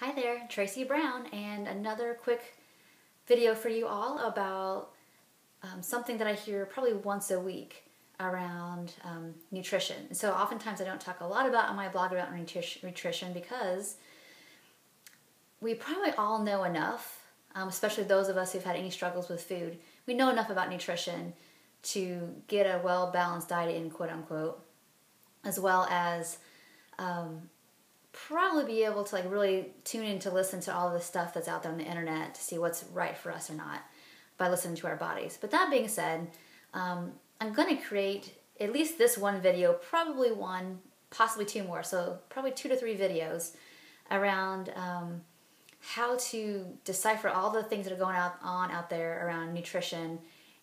Hi there, Tracy Brown, and another quick video for you all about something that I hear probably once a week around nutrition. So oftentimes I don't talk a lot about on my blog about nutrition because we probably all know enough, especially those of us who've had any struggles with food. We know enough about nutrition to get a well-balanced diet in, quote-unquote, as well as probably be able to like really tune in to listen to all the stuff that's out there on the internet to see what's right for us or not by listening to our bodies. But that being said, I'm going to create at least this one video, probably one, possibly two more, so probably 2 to 3 videos around how to decipher all the things that are going on out there around nutrition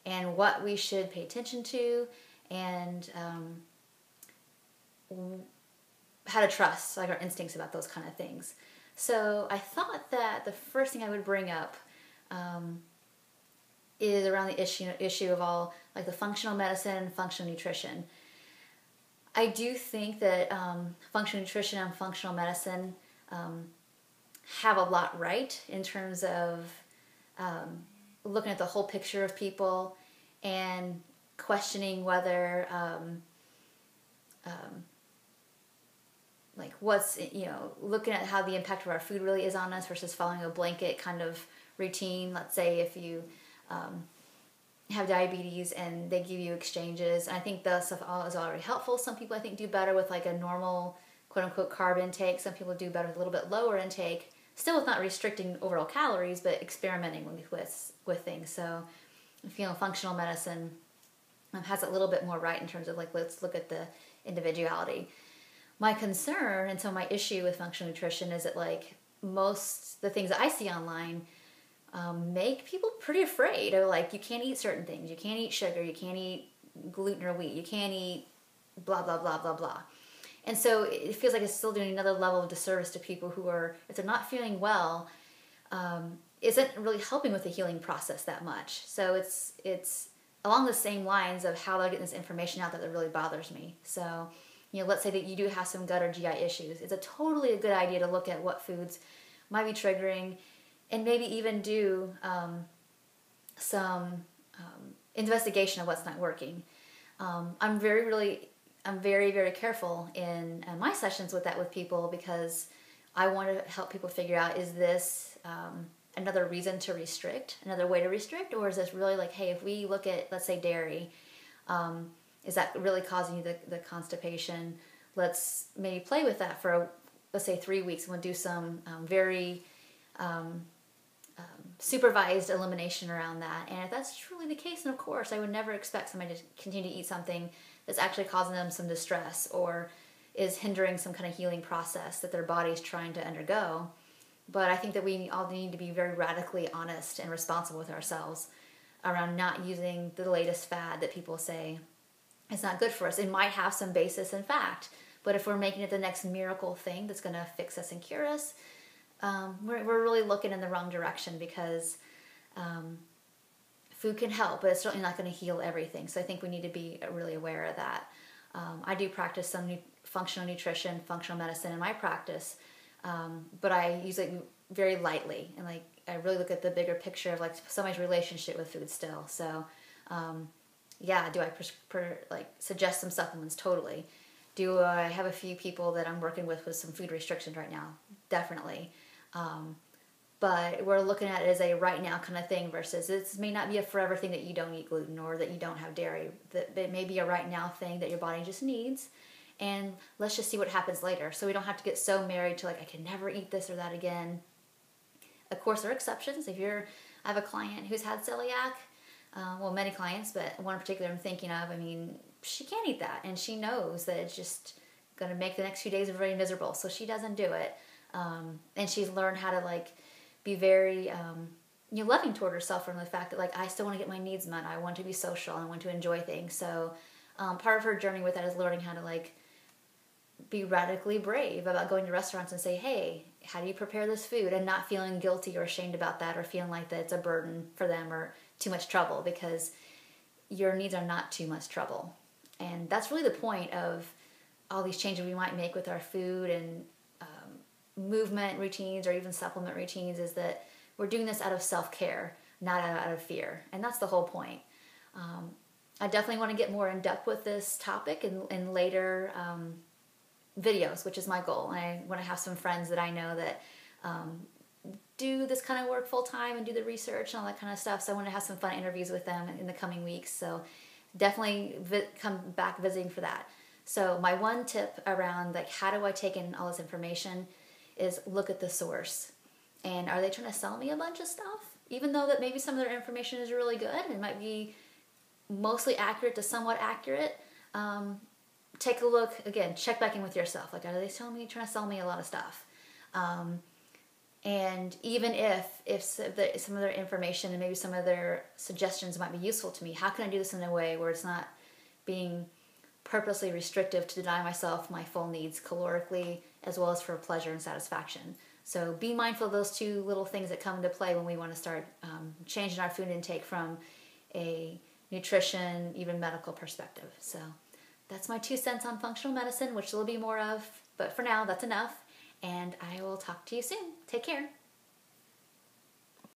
and what we should pay attention to and how to trust like our instincts about those kind of things. So I thought that the first thing I would bring up is around the issue of all like the functional medicine and functional nutrition. I do think that functional nutrition and functional medicine have a lot right in terms of looking at the whole picture of people and questioning whether like what's, you know, looking at how the impact of our food really is on us versus following a blanket kind of routine. Let's say if you have diabetes and they give you exchanges, and I think that stuff is already helpful. Some people I think do better with like a normal quote-unquote carb intake. Some people do better with a little bit lower intake, still with not restricting overall calories, but experimenting with things. So you know, functional medicine has a little bit more right in terms of like, let's look at the individuality. My concern, and so my issue with functional nutrition, is that like most the things that I see online make people pretty afraid of like, you can't eat certain things, you can't eat sugar, you can't eat gluten or wheat, you can't eat blah, blah, blah, blah, blah. And so it feels like it's still doing another level of disservice to people who are, if they're not feeling well, isn't really helping with the healing process that much. So it's along the same lines of how they're getting this information out that really bothers me. So, you know, let's say that you do have some gut or GI issues. It's totally a good idea to look at what foods might be triggering and maybe even do some investigation of what's not working. I'm very, very careful in my sessions with people because I want to help people figure out, is this another reason to restrict, another way to restrict, or is this really like, hey, if we look at, let's say, dairy, is that really causing you the constipation? Let's maybe play with that for, let's say, 3 weeks. We'll do some very supervised elimination around that. And if that's truly the case, then of course, I would never expect somebody to continue to eat something that's actually causing them some distress or is hindering some kind of healing process that their body's trying to undergo. But I think that we all need to be very radically honest and responsible with ourselves around not using the latest fad that people say it's not good for us. It might have some basis in fact, but if we're making it the next miracle thing that's going to fix us and cure us, we're really looking in the wrong direction because food can help, but it's certainly not going to heal everything. So I think we need to be really aware of that. I do practice some functional nutrition, functional medicine in my practice, but I use it very lightly. And like I really look at the bigger picture of like somebody's relationship with food still. So yeah, do I suggest some supplements? Totally. Do I have a few people that I'm working with some food restrictions right now? Definitely. But we're looking at it as a right now kind of thing versus this may not be a forever thing that you don't eat gluten or that you don't have dairy. It may be a right now thing that your body just needs. And let's just see what happens later. So we don't have to get so married to like, I can never eat this or that again. Of course, there are exceptions. I have a client who's had celiac. Well, many clients, but one in particular I'm thinking of, I mean, she can't eat that, and she knows that it's just going to make the next few days very miserable, so she doesn't do it, and she's learned how to, like, be very, you know, loving toward herself from the fact that, like, I still want to get my needs met, I want to be social, and I want to enjoy things, so part of her journey with that is learning how to, like, be radically brave about going to restaurants and say, hey, how do you prepare this food? And not feeling guilty or ashamed about that or feeling like that it's a burden for them or too much trouble, because your needs are not too much trouble. And that's really the point of all these changes we might make with our food and movement routines or even supplement routines is that we're doing this out of self-care, not out of fear. And that's the whole point. I definitely want to get more in depth with this topic in later videos, which is my goal. And I want to have some friends that I know that do this kind of work full time and do the research and all that kind of stuff. So I want to have some fun interviews with them in the coming weeks. So definitely come back visiting for that. So my one tip around like how do I take in all this information is look at the source. And are they trying to sell me a bunch of stuff? Even though that maybe some of their information is really good and might be mostly accurate to somewhat accurate, take a look, again, check back in with yourself. Like, are they trying to sell me a lot of stuff? And even if some of their information and maybe some of their suggestions might be useful to me, how can I do this in a way where it's not being purposely restrictive to deny myself my full needs calorically as well as for pleasure and satisfaction? So be mindful of those two little things that come into play when we want to start changing our food intake from a nutrition, even medical perspective. So that's my 2 cents on functional medicine, which there will be more of, but for now that's enough. And I will talk to you soon. Take care.